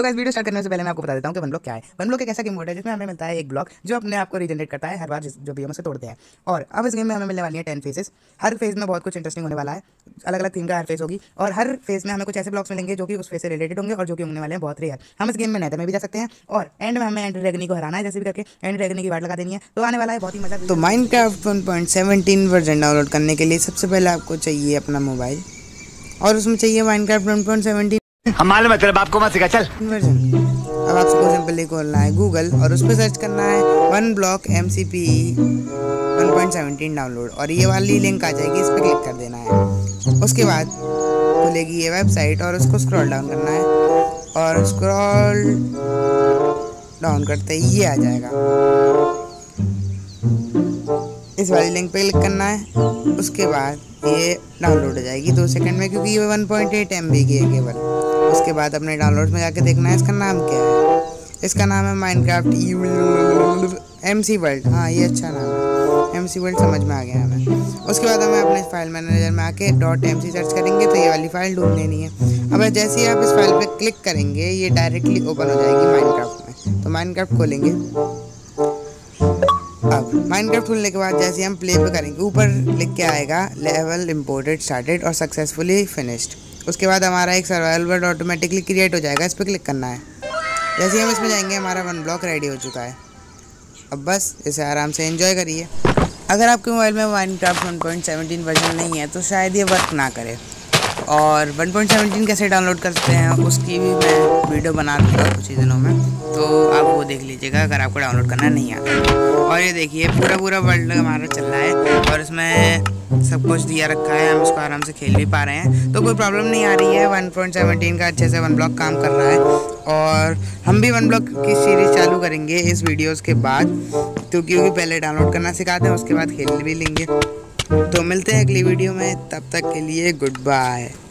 तो guys video start करने से पहले मैं आपको बता देता हूँ कि वन ब्लॉक क्या है। वन ब्लॉक एक ऐसा गेम मोड है जिसमें हमें मिलता है एक ब्लॉक जो अपने आपको रीजनरेट करता है हर बार जो भी हम उसे तोड़ते हैं। और अब इस गेम में हमें मिलने वाली है 10 फेसेस। हर फेज में बहुत कुछ इंटरेस्टिंग होने वाला है, अलग अलग थीम का हर फेस होगी और हर फेज में हमें कुछ ऐसे ब्लॉक्स मिलेंगे जो कि उस फेस से रिलेटेड होंगे और जो कि होने वाले हैं बहुत रेयर। हम इस गेम में नेदर में भी जा सकते हैं और एंड में हमें एंड ड्रैगन को हराना है, जैसे भी करके एंड ड्रैगन की वाट लगा देनी है। तो आने वाला है बहुत ही मजा। तो माइनक्राफ्ट 1.17 वर्जन डाउनलोड करने के लिए सबसे पहले आपको चाहिए अपना मोबाइल और उसमें चाहिए माइनक्राफ्ट 1.17 हमारे मतलब आपको मत सिखा चल वर्जन। अब आपको सिंपली खोलना है गूगल और उस पर सर्च करना है वन ब्लॉक MCPE 1.17 डाउनलोड और ये वाली लिंक आ जाएगी, इस पर क्लिक कर देना है। उसके बाद खुलेगी ये वेबसाइट और उसको स्क्रॉल डाउन करना है और स्क्रॉल डाउन करते ही ये आ जाएगा, इस वाली लिंक पे क्लिक करना है। उसके बाद ये डाउनलोड हो जाएगी 2 सेकंड में क्योंकि ये 1.8 MB की है केवल। उसके बाद अपने डाउनलोड में जाके देखना है इसका नाम क्या है। इसका नाम है माइनक्राफ्ट MC वर्ल्ड। हाँ ये अच्छा नाम है, MC वर्ल्ड समझ में आ गया हमें। उसके बाद हमें अपने फाइल मैनेजर में आके .mc सर्च करेंगे तो ये वाली फाइल ढूंढ लेनी है। अब जैसे ही आप इस फाइल पर क्लिक करेंगे ये डायरेक्टली ओपन हो जाएगी माइनक्राफ्ट में। तो माइनक्राफ्ट खोलेंगे। अब माइनक्राफ्ट खोलने के बाद जैसे हम प्ले पे करेंगे ऊपर लिख के आएगा लेवल इम्पोर्टेड स्टार्टेड और सक्सेसफुली फिनिश्ड। उसके बाद हमारा एक सर्वाइवल वर्ल्ड ऑटोमेटिकली क्रिएट हो जाएगा, इस पर क्लिक करना है। जैसे ही हम इसमें जाएंगे हमारा वन ब्लॉक रेडी हो चुका है। अब बस इसे आराम से एंजॉय करिए। अगर आपके मोबाइल में माइनक्राफ्ट 1.17 वर्जन नहीं है तो शायद ये वर्क ना करे और 1.17 कैसे डाउनलोड करते हैं उसकी भी मैं वीडियो बना दूँगा कुछ ही दिनों में, तो आप वो देख लीजिएगा अगर आपको डाउनलोड करना नहीं आता। और ये देखिए पूरा वर्ल्ड हमारा चल रहा है और इसमें सब कुछ दिया रखा है, हम इसको आराम से खेल भी पा रहे हैं तो कोई प्रॉब्लम नहीं आ रही है। 1.17 का अच्छे से वन ब्लॉक काम कर रहा है और हम भी वन ब्लॉक की सीरीज़ चालू करेंगे इस वीडियोस के बाद, तो क्योंकि पहले डाउनलोड करना सिखाते हैं उसके बाद खेल भी लेंगे। तो मिलते हैं अगली वीडियो में, तब तक के लिए गुड बाय।